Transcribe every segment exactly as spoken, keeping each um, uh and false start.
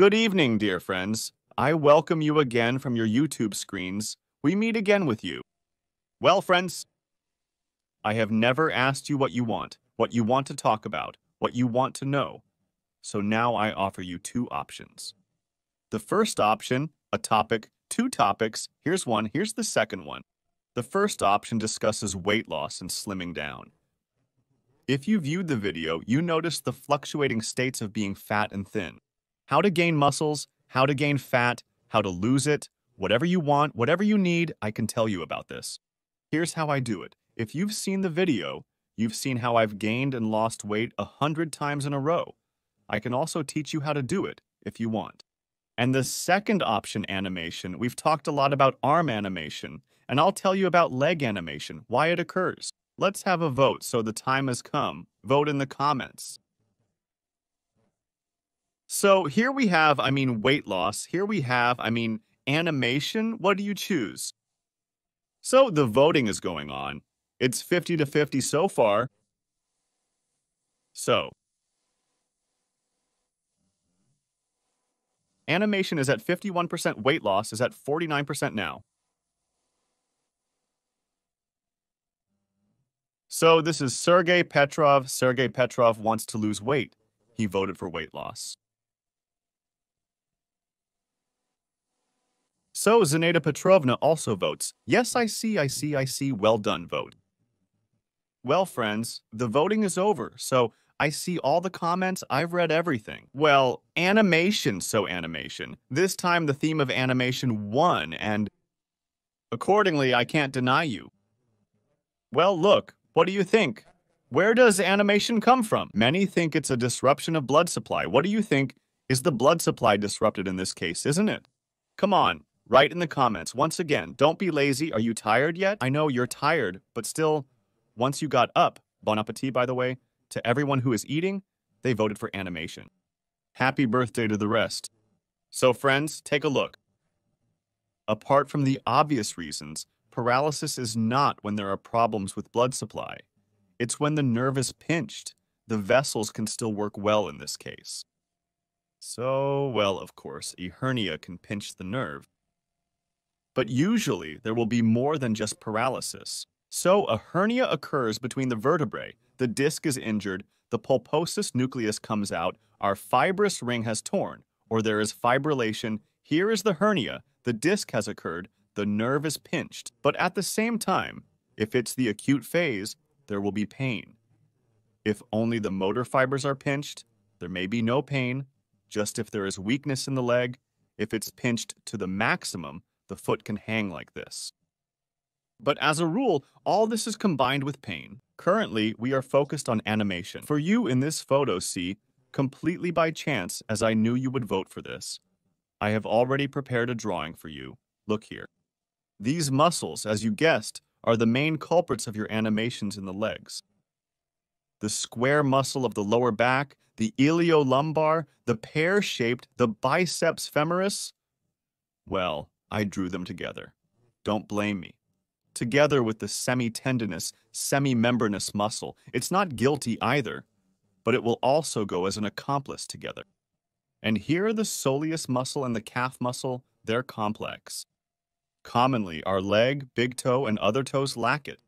Good evening, dear friends. I welcome you again from your YouTube screens. We meet again with you. Well, friends, I have never asked you what you want, what you want to talk about, what you want to know. So now I offer you two options. The first option, a topic, two topics. Here's one, here's the second one. The first option discusses weight loss and slimming down. If you viewed the video, you noticed the fluctuating states of being fat and thin. How to gain muscles, how to gain fat, how to lose it, whatever you want, whatever you need, I can tell you about this. Here's how I do it. If you've seen the video, you've seen how I've gained and lost weight a hundred times in a row. I can also teach you how to do it if you want. And the second option, animation, we've talked a lot about arm animation, and I'll tell you about leg animation, why it occurs. Let's have a vote, so the time has come. Vote in the comments. So here we have, I mean, weight loss. Here we have, I mean, animation. What do you choose? So the voting is going on. It's fifty to fifty so far. So animation is at fifty-one percent. Weight loss is at forty-nine percent now. So this is Sergey Petrov. Sergey Petrov wants to lose weight. He voted for weight loss. So Zenaida Petrovna also votes. Yes, I see, I see, I see. Well done, vote. Well, friends, the voting is over. So I see all the comments. I've read everything. Well, animation, so animation. This time the theme of animation won, and accordingly, I can't deny you. Well, look, what do you think? Where does animation come from? Many think it's a disruption of blood supply. What do you think? Is the blood supply disrupted in this case, isn't it? Come on. Write in the comments. Once again, don't be lazy. Are you tired yet? I know you're tired, but still, once you got up, bon appetit, by the way, to everyone who is eating, they voted for animation. Happy birthday to the rest. So friends, take a look. Apart from the obvious reasons, paralysis is not when there are problems with blood supply. It's when the nerve is pinched. The vessels can still work well in this case. So, well, of course, a hernia can pinch the nerve. But usually, there will be more than just paralysis. So, a hernia occurs between the vertebrae, the disc is injured, the pulposus nucleus comes out, our fibrous ring has torn, or there is fibrillation, here is the hernia, the disc has occurred, the nerve is pinched. But at the same time, if it's the acute phase, there will be pain. If only the motor fibers are pinched, there may be no pain, just if there is weakness in the leg. If it's pinched to the maximum, the foot can hang like this. But as a rule, all this is combined with pain. Currently, we are focused on animation. For you in this photo, see, completely by chance, as I knew you would vote for this, I have already prepared a drawing for you. Look here. These muscles, as you guessed, are the main culprits of your animations in the legs. The square muscle of the lower back, the iliolumbar, the pear-shaped, the biceps femoris, well, I drew them together. Don't blame me. Together with the semitendinous, semimembranous muscle. It's not guilty either, but it will also go as an accomplice together. And here are the soleus muscle and the calf muscle. They're complex. Commonly, our leg, big toe, and other toes lack it.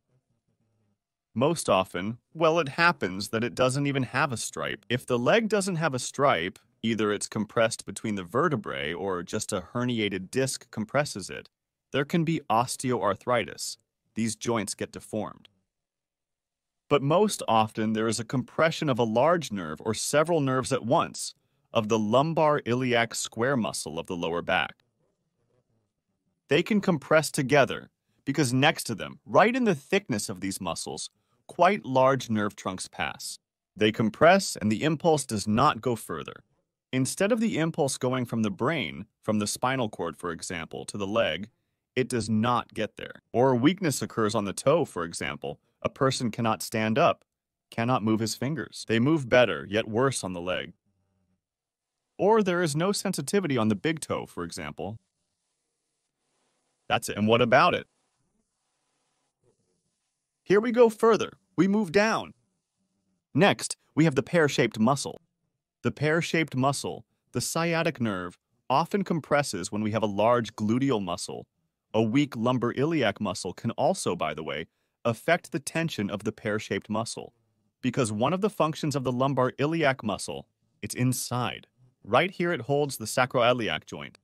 Most often, well, it happens that it doesn't even have a stripe. If the leg doesn't have a stripe, either it's compressed between the vertebrae or just a herniated disc compresses it. There can be osteoarthritis. These joints get deformed. But most often there is a compression of a large nerve or several nerves at once of the lumbar iliac square muscle of the lower back. They can compress together because next to them, right in the thickness of these muscles, quite large nerve trunks pass. They compress and the impulse does not go further. Instead of the impulse going from the brain, from the spinal cord, for example, to the leg, it does not get there. Or weakness occurs on the toe, for example. A person cannot stand up, cannot move his fingers. They move better, yet worse on the leg. Or there is no sensitivity on the big toe, for example. That's it. And what about it? Here we go further. We move down. Next, we have the pear-shaped muscle. The pear-shaped muscle, The sciatic nerve often compresses when we have a large gluteal muscle. A weak lumbar iliac muscle can also, by the way, affect the tension of the pear-shaped muscle, because one of the functions of the lumbar iliac muscle, it's inside. Right here it holds the sacroiliac joint.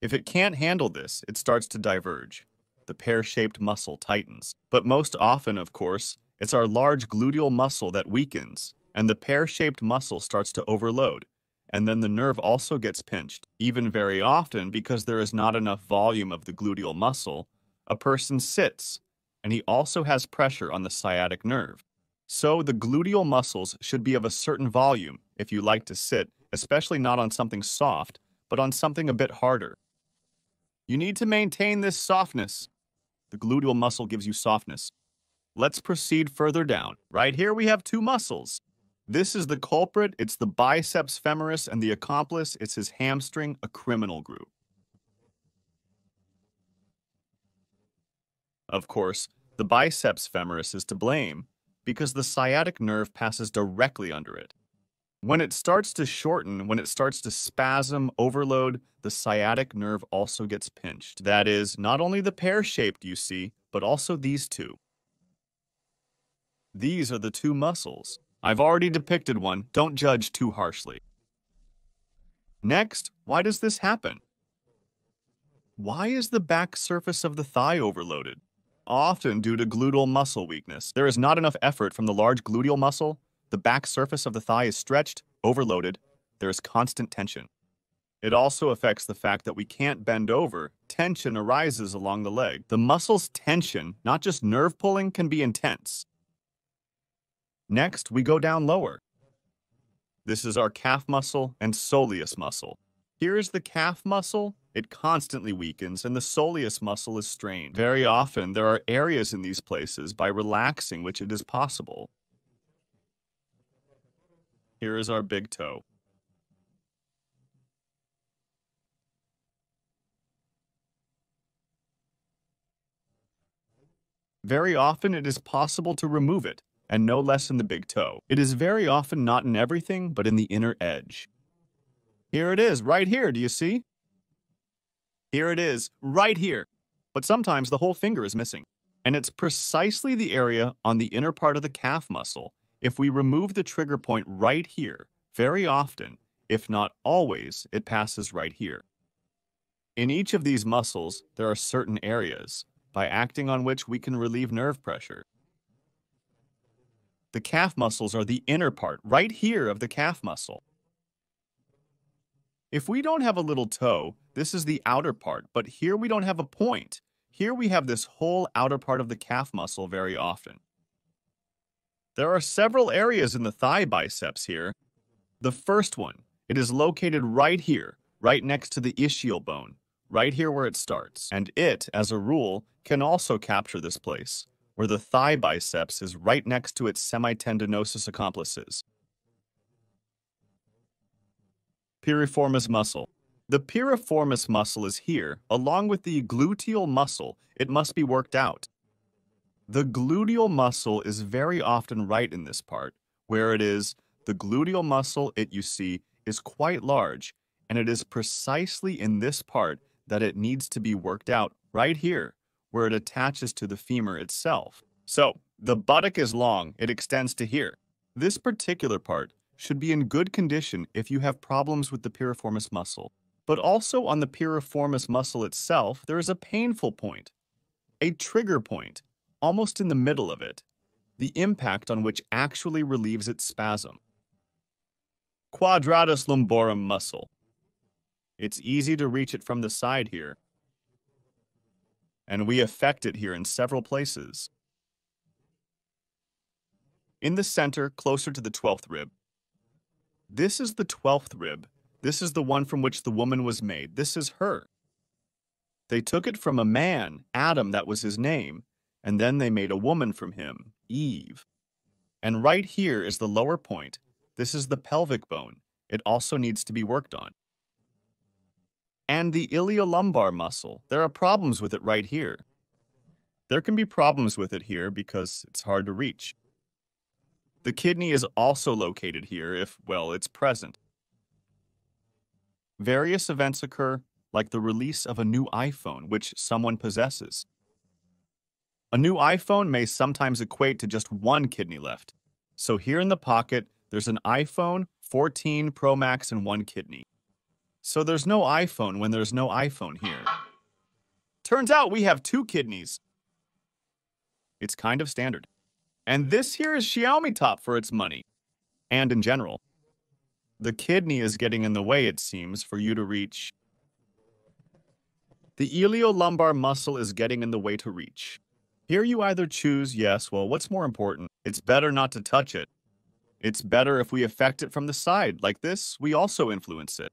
If it can't handle this, it starts to diverge. The pear-shaped muscle tightens. But most often, of course, it's our large gluteal muscle that weakens, and the pear-shaped muscle starts to overload, and then the nerve also gets pinched. Even very often, because there is not enough volume of the gluteal muscle, a person sits, and he also has pressure on the sciatic nerve. So the gluteal muscles should be of a certain volume if you like to sit, especially not on something soft, but on something a bit harder. You need to maintain this softness. The gluteal muscle gives you softness. Let's proceed further down. Right here we have two muscles. This is the culprit, it's the biceps femoris, and the accomplice, it's his hamstring, a criminal group. Of course, the biceps femoris is to blame because the sciatic nerve passes directly under it. When it starts to shorten, when it starts to spasm, overload, the sciatic nerve also gets pinched. That is, not only the pear-shaped you see, but also these two. These are the two muscles. I've already depicted one, don't judge too harshly. Next, why does this happen? Why is the back surface of the thigh overloaded? Often due to gluteal muscle weakness. There is not enough effort from the large gluteal muscle. The back surface of the thigh is stretched, overloaded. There is constant tension. It also affects the fact that we can't bend over. Tension arises along the leg. The muscle's tension, not just nerve pulling, can be intense. Next, we go down lower. This is our calf muscle and soleus muscle. Here is the calf muscle. It constantly weakens, and the soleus muscle is strained. Very often, there are areas in these places by relaxing which it is possible. Here is our big toe. Very often, it is possible to remove it, and no less in the big toe. It is very often not in everything, but in the inner edge. Here it is, right here, do you see? Here it is, right here. But sometimes the whole finger is missing. And it's precisely the area on the inner part of the calf muscle. If we remove the trigger point right here, very often, if not always, it passes right here. In each of these muscles, there are certain areas, by acting on which we can relieve nerve pressure. The calf muscles are the inner part, right here, of the calf muscle. If we don't have a little toe, this is the outer part, but here we don't have a point. Here we have this whole outer part of the calf muscle very often. There are several areas in the thigh biceps here. The first one, it is located right here, right next to the ischial bone, right here where it starts. And it, as a rule, can also capture this place, where the thigh biceps is right next to its semitendinosus accomplices. Piriformis muscle. The piriformis muscle is here, along with the gluteal muscle. It must be worked out. The gluteal muscle is very often right in this part, where it is, the gluteal muscle, it you see, is quite large, and it is precisely in this part that it needs to be worked out, right here, where it attaches to the femur itself. So, the buttock is long, it extends to here. This particular part should be in good condition if you have problems with the piriformis muscle. But also on the piriformis muscle itself, there is a painful point, a trigger point, almost in the middle of it, the impact on which actually relieves its spasm. Quadratus lumborum muscle. It's easy to reach it from the side here, and we affect it here in several places. In the center, closer to the twelfth rib. This is the twelfth rib. This is the one from which the woman was made. This is her. They took it from a man, Adam, that was his name, and then they made a woman from him, Eve. And right here is the lower point. This is the pelvic bone. It also needs to be worked on. And the iliolumbar muscle. There are problems with it right here. There can be problems with it here because it's hard to reach. The kidney is also located here if, well, it's present. various events occur, like the release of a new iPhone which someone possesses. A new iPhone may sometimes equate to just one kidney left. So here in the pocket, there's an iPhone fourteen Pro Max and one kidney. So there's no iPhone when there's no iPhone here. Turns out we have two kidneys. It's kind of standard. And this here is Xiaomi top for its money. And in general, the kidney is getting in the way, it seems, for you to reach. The iliolumbar muscle is getting in the way to reach. Here you either choose, yes, well, what's more important? It's better not to touch it. It's better if we affect it from the side. Like this, we also influence it.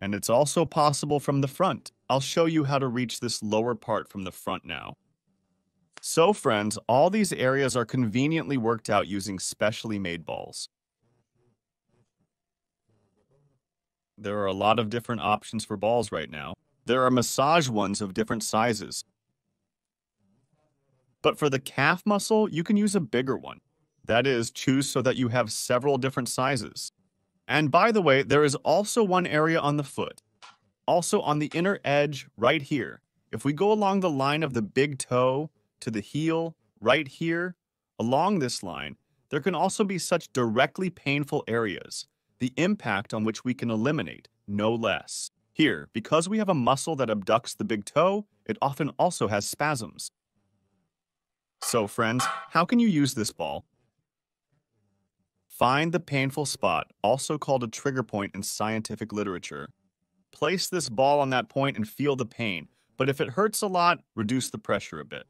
And it's also possible from the front. I'll show you how to reach this lower part from the front now. So friends, all these areas are conveniently worked out using specially made balls. There are a lot of different options for balls right now. There are massage ones of different sizes. But for the calf muscle, you can use a bigger one. That is, choose so that you have several different sizes. And by the way, there is also one area on the foot. Also on the inner edge, right here. If we go along the line of the big toe to the heel, right here, along this line, there can also be such directly painful areas, the impact on which we can eliminate, no less. Here, because we have a muscle that abducts the big toe, it often also has spasms. So friends, how can you use this ball? Find the painful spot, also called a trigger point in scientific literature. Place this ball on that point and feel the pain, but if it hurts a lot, reduce the pressure a bit.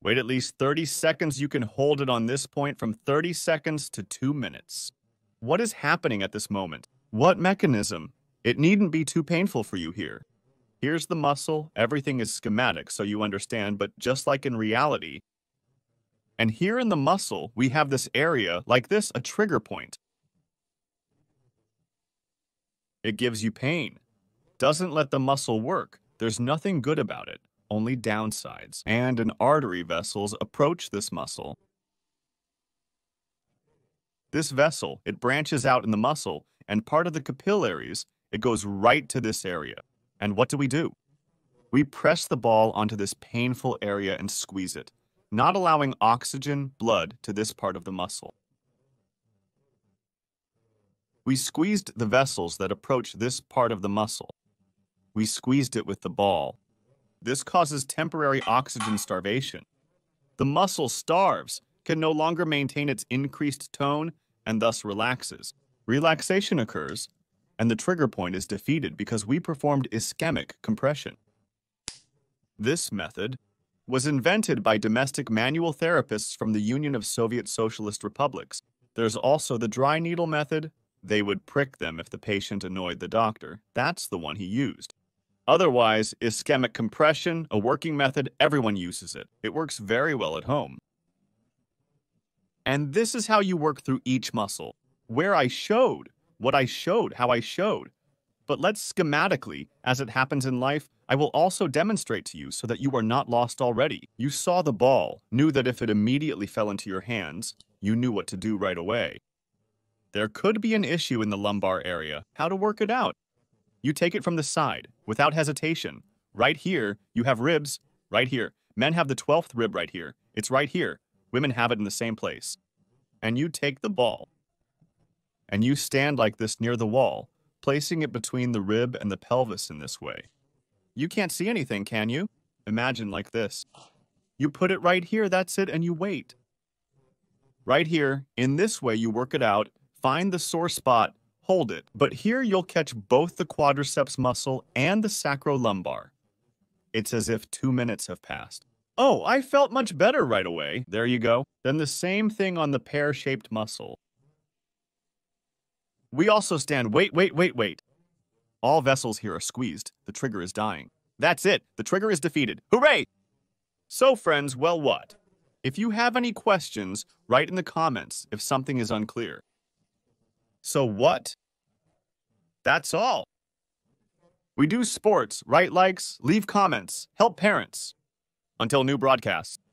Wait at least thirty seconds. You can hold it on this point from thirty seconds to two minutes. What is happening at this moment? What mechanism? It needn't be too painful for you here. Here's the muscle. Everything is schematic, so you understand, but just like in reality. And here in the muscle, we have this area, like this, a trigger point. It gives you pain. Doesn't let the muscle work. There's nothing good about it. Only downsides, and an artery vessels approach this muscle. This vessel, it branches out in the muscle, and part of the capillaries, it goes right to this area. And what do we do? We press the ball onto this painful area and squeeze it, not allowing oxygen, blood, to this part of the muscle. We squeezed the vessels that approach this part of the muscle. We squeezed it with the ball. This causes temporary oxygen starvation. The muscle starves, can no longer maintain its increased tone, and thus relaxes. Relaxation occurs, and the trigger point is defeated because we performed ischemic compression. This method was invented by domestic manual therapists from the Union of Soviet Socialist Republics. There's also the dry needle method. They would prick them if the patient annoyed the doctor. That's the one he used. Otherwise, ischemic compression, a working method, everyone uses it. It works very well at home. And this is how you work through each muscle. Where I showed, what I showed, how I showed. But let's schematically, as it happens in life, I will also demonstrate to you so that you are not lost already. You saw the ball, knew that if it immediately fell into your hands, you knew what to do right away. There could be an issue in the lumbar area. How to work it out? You take it from the side, without hesitation. Right here, you have ribs, right here. Men have the twelfth rib right here. It's right here. Women have it in the same place. And you take the ball, and you stand like this near the wall, placing it between the rib and the pelvis in this way. You can't see anything, can you? Imagine like this. You put it right here, that's it, and you wait. Right here, in this way, you work it out, find the sore spot, hold it, but here you'll catch both the quadriceps muscle and the sacrolumbar. It's as if two minutes have passed. Oh, I felt much better right away. There you go. Then the same thing on the pear-shaped muscle. We also stand, wait, wait, wait, wait. All vessels here are squeezed. The trigger is dying. That's it. The trigger is defeated. Hooray! So friends, well what? If you have any questions, write in the comments if something is unclear. So what? That's all. We do sports, write likes, leave comments, help parents. Until new broadcasts.